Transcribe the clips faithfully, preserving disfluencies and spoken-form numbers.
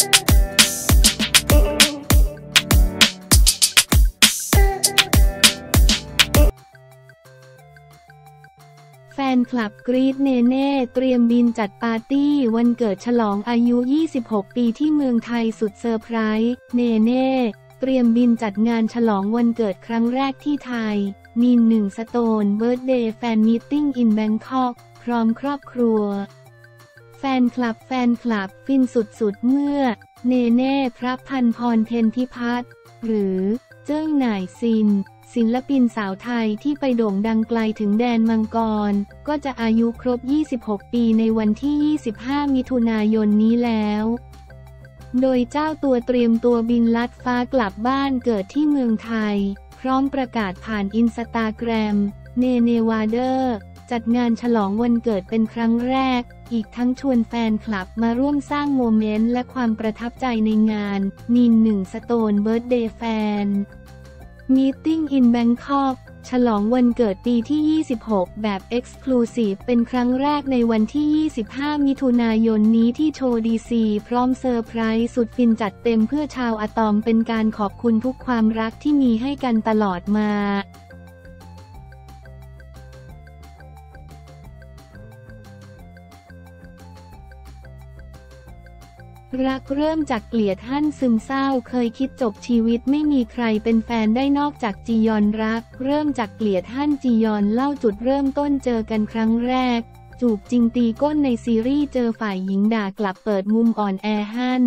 แฟนคลับกรีดเนเน่เตรียมบินจัดปาร์ตี้วันเกิดฉลองอายุยี่สิบหกปีที่เมืองไทยสุดเซอร์ไพรส์เนเน่เตรียมบินจัดงานฉลองวันเกิดครั้งแรกที่ไทยนีนหนึ่งสโตนเบิร์ธเดย์แฟนมีตติ้งอินแบงคอกพร้อมครอบครัวแฟนคลับแฟนคลับฟินสุดๆเมื่อเนเน่พระพันพรเพ็ญทิพัฒน์หรือเจิ้งหน่ายซินศิลปินสาวไทยที่ไปโด่งดังไกลถึงแดนมังกรก็จะอายุครบยี่สิบหกปีในวันที่ยี่สิบห้ามิถุนายนนี้แล้วโดยเจ้าตัวเตรียมตัวบินลัดฟ้ากลับบ้านเกิดที่เมืองไทยพร้อมประกาศผ่านอินสตาแกรม Nene Wader จัดงานฉลองวันเกิดเป็นครั้งแรกอีกทั้งชวนแฟนคลับมาร่วมสร้างโมเมนต์และความประทับใจในงาน Nene หนึ่ง Stone Birthday Fan Meeting in Bangkok ฉลองวันเกิดปีที่ยี่สิบหกแบบ Exclusive เป็นครั้งแรกในวันที่ยี่สิบห้ามิถุนายนนี้ที่ Show ดี ซี พร้อมเซอร์ไพรส์สุดฟินจัดเต็มเพื่อชาวอะตอมเป็นการขอบคุณทุกความรักที่มีให้กันตลอดมารักเริ่มจากเกลียดฮั่นซึมเศร้าเคยคิดจบชีวิตไม่มีใครเป็นแฟนได้นอกจากจียอนรักเริ่มจากเกลียดฮั่นจียอนเล่าจุดเริ่มต้นเจอกันครั้งแรกจูบจริงตีก้นในซีรีส์เจอฝ่ายหญิงด่ากลับเปิดมุมอ่อนแอฮั่น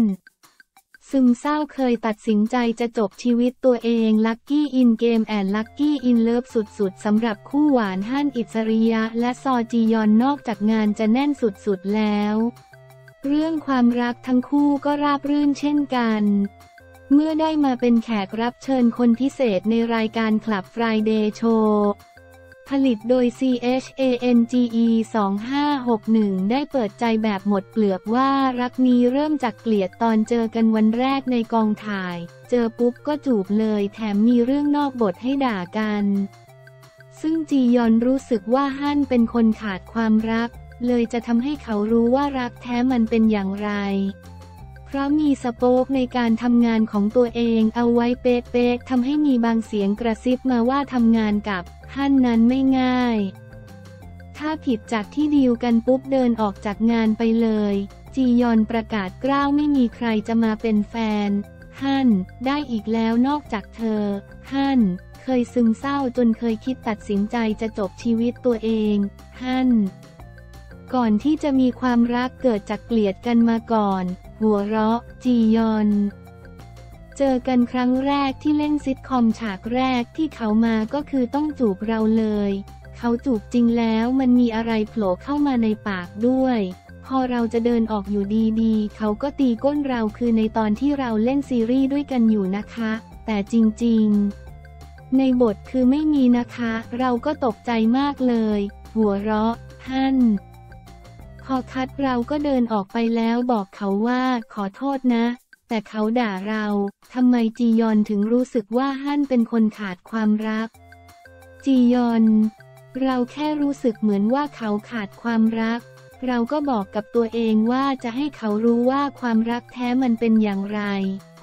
ซึมเศร้าเคยตัดสินใจจะจบชีวิตตัวเองลัคกี้อินเกมแอนลัคกี้อินเลิฟสุดๆสำหรับคู่หวานฮั่นอิสริยะและซอจียอนนอกจากงานจะแน่นสุดๆแล้วเรื่องความรักทั้งคู่ก็ราบรื่นเช่นกันเมื่อได้มาเป็นแขกรับเชิญคนพิเศษในรายการคลับ Friday Show ผลิตโดย ซี เอช เอ เอ็น จี อี สองห้าหกหนึ่ง ได้เปิดใจแบบหมดเปลือกว่ารักนี้เริ่มจากเกลียดตอนเจอกันวันแรกในกองถ่ายเจอปุ๊บก็จูบเลยแถมมีเรื่องนอกบทให้ด่ากันซึ่งจียอนรู้สึกว่าฮั่นเป็นคนขาดความรักเลยจะทำให้เขารู้ว่ารักแท้มันเป็นอย่างไรเพราะมีสโป๊กในการทำงานของตัวเองเอาไว้เป๊ะๆทำให้มีบางเสียงกระซิบมาว่าทำงานกับฮั่นนั้นไม่ง่ายถ้าผิดจากที่ดีลกันปุ๊บเดินออกจากงานไปเลยจียอนประกาศกล้าวไม่มีใครจะมาเป็นแฟนฮั่นได้อีกแล้วนอกจากเธอฮั่นเคยซึมเศร้าจนเคยคิดตัดสินใจจะจบชีวิตตัวเองฮั่นก่อนที่จะมีความรักเกิดจากเกลียดกันมาก่อนหัวเราะจียอนเจอกันครั้งแรกที่เล่นซิทคอมฉากแรกที่เขามาก็คือต้องจูบเราเลยเขาจูบจริงแล้วมันมีอะไรโผล่เข้ามาในปากด้วยพอเราจะเดินออกอยู่ดีๆเขาก็ตีก้นเราคือในตอนที่เราเล่นซีรีส์ด้วยกันอยู่นะคะแต่จริงๆในบทคือไม่มีนะคะเราก็ตกใจมากเลยหัวเราะฮั่นพอคัดเราก็เดินออกไปแล้วบอกเขาว่าขอโทษนะแต่เขาด่าเราทำไมจียอนถึงรู้สึกว่าฮั่นเป็นคนขาดความรักจียอนเราแค่รู้สึกเหมือนว่าเขาขาดความรักเราก็บอกกับตัวเองว่าจะให้เขารู้ว่าความรักแท้มันเป็นอย่างไร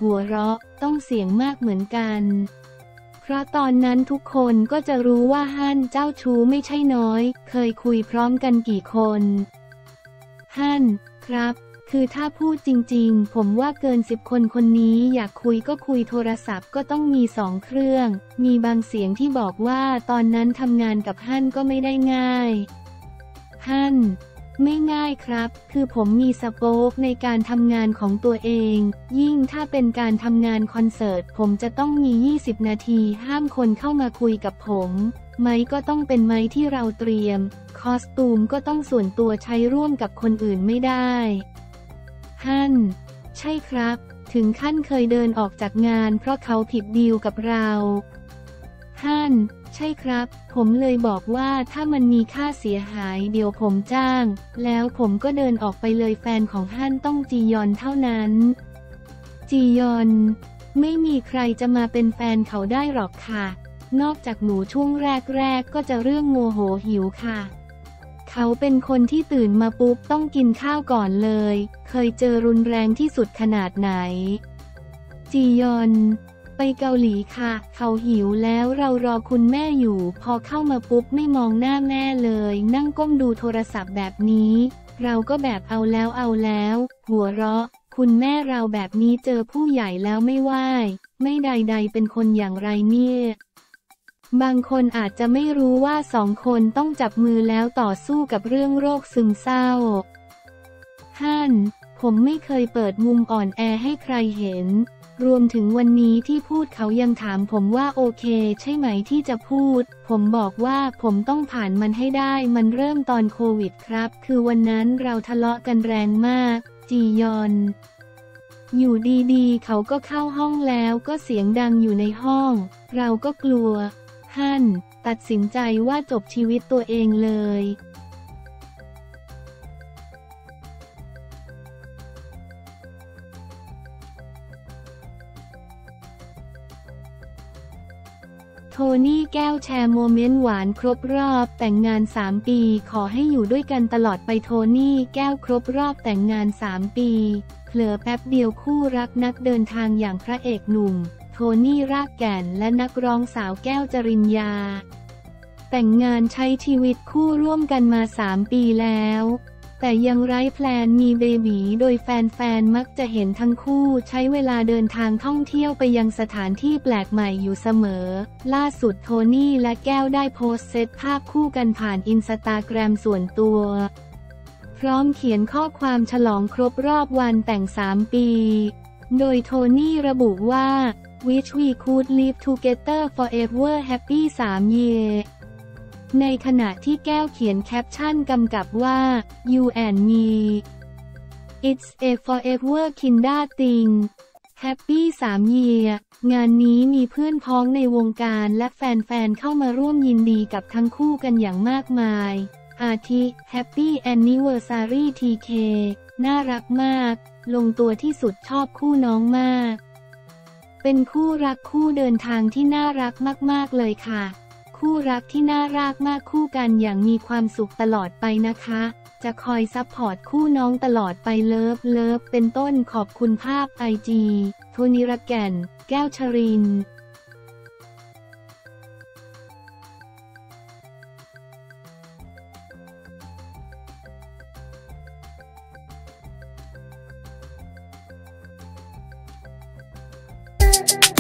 หัวเราะต้องเสียงมากเหมือนกันเพราะตอนนั้นทุกคนก็จะรู้ว่าฮั่นเจ้าชู้ไม่ใช่น้อยเคยคุยพร้อมกันกี่คนฮั่นครับคือถ้าพูดจริงๆผมว่าเกินสิบคนคนนี้อยากคุยก็คุยโทรศัพท์ก็ต้องมีสองเครื่องมีบางเสียงที่บอกว่าตอนนั้นทำงานกับฮั่นก็ไม่ได้ง่ายฮั่นไม่ง่ายครับคือผมมีสโป๊กในการทำงานของตัวเองยิ่งถ้าเป็นการทำงานคอนเสิร์ตผมจะต้องมียี่สิบนาทีห้ามคนเข้ามาคุยกับผมไมค์ก็ต้องเป็นไมค์ที่เราเตรียมคอสตูมก็ต้องส่วนตัวใช้ร่วมกับคนอื่นไม่ได้ฮั่นใช่ครับถึงขั้นเคยเดินออกจากงานเพราะเขาผิดดีลกับเราฮั่นใช่ครับผมเลยบอกว่าถ้ามันมีค่าเสียหายเดี๋ยวผมจ้างแล้วผมก็เดินออกไปเลยแฟนของฮั่นต้องจียอนเท่านั้นจียอนไม่มีใครจะมาเป็นแฟนเขาได้หรอกค่ะนอกจากหนูช่วงแรกๆ ก็จะเรื่องโมโหหิวค่ะ เขาเป็นคนที่ตื่นมาปุ๊บต้องกินข้าวก่อนเลยเคยเจอรุนแรงที่สุดขนาดไหนจียอนไปเกาหลีค่ะเขาหิวแล้วเรารอคุณแม่อยู่พอเข้ามาปุ๊บไม่มองหน้าแม่เลยนั่งก้มดูโทรศัพท์แบบนี้เราก็แบบเอาแล้วเอาแล้วหัวเราะคุณแม่เราแบบนี้เจอผู้ใหญ่แล้วไม่ไหวไม่ใดๆเป็นคนอย่างไรเนี่ยบางคนอาจจะไม่รู้ว่าสองคนต้องจับมือแล้วต่อสู้กับเรื่องโรคซึมเศร้าฮั่นผมไม่เคยเปิดมุมอ่อนแอให้ใครเห็นรวมถึงวันนี้ที่พูดเขายังถามผมว่าโอเคใช่ไหมที่จะพูดผมบอกว่าผมต้องผ่านมันให้ได้มันเริ่มตอนโควิดครับคือวันนั้นเราทะเลาะกันแรงมากจียอนอยู่ดีๆเขาก็เข้าห้องแล้วก็เสียงดังอยู่ในห้องเราก็กลัวฮั่นตัดสินใจว่าจบชีวิตตัวเองเลยโทนี่แก้วแชร์โมเมนต์หวานครบรอบแต่งงานสามปีขอให้อยู่ด้วยกันตลอดไปโทนี่แก้วครบรอบแต่งงานสามปีเผลอแป๊บเดียวคู่รักนักเดินทางอย่างพระเอกหนุ่มโทนี่รากแก่นและนักร้องสาวแก้วจริญญาแต่งงานใช้ชีวิตคู่ร่วมกันมาสามปีแล้วแต่ยังไร้แพลนมีเบบีโดยแฟนๆมักจะเห็นทั้งคู่ใช้เวลาเดินทางท่องเที่ยวไปยังสถานที่แปลกใหม่อยู่เสมอล่าสุดโทนี่และแก้วได้โพสต์เซตภาพคู่กันผ่านอินสตาแกรมส่วนตัวพร้อมเขียนข้อความฉลองครบรอบวันแต่งสามปีโดยโทนี่ระบุว่า Wish we could live together forever happy สาม year ในขณะที่แก้วเขียนแคปชั่นกำกับว่า You and me It's a forever kinda thing happy สาม year งานนี้มีเพื่อนพ้องในวงการและแฟนๆเข้ามาร่วมยินดีกับทั้งคู่กันอย่างมากมายอาทิ Happy Anniversary ที เค น่ารักมากลงตัวที่สุดชอบคู่น้องมากเป็นคู่รักคู่เดินทางที่น่ารักมากๆเลยค่ะคู่รักที่น่ารักมากคู่กันอย่างมีความสุขตลอดไปนะคะจะคอยซัพพอร์ตคู่น้องตลอดไปเลิฟเลิฟเป็นต้นขอบคุณภาพ ไอ จี โทนิรแก่นแก้วชรินWe'll be right back.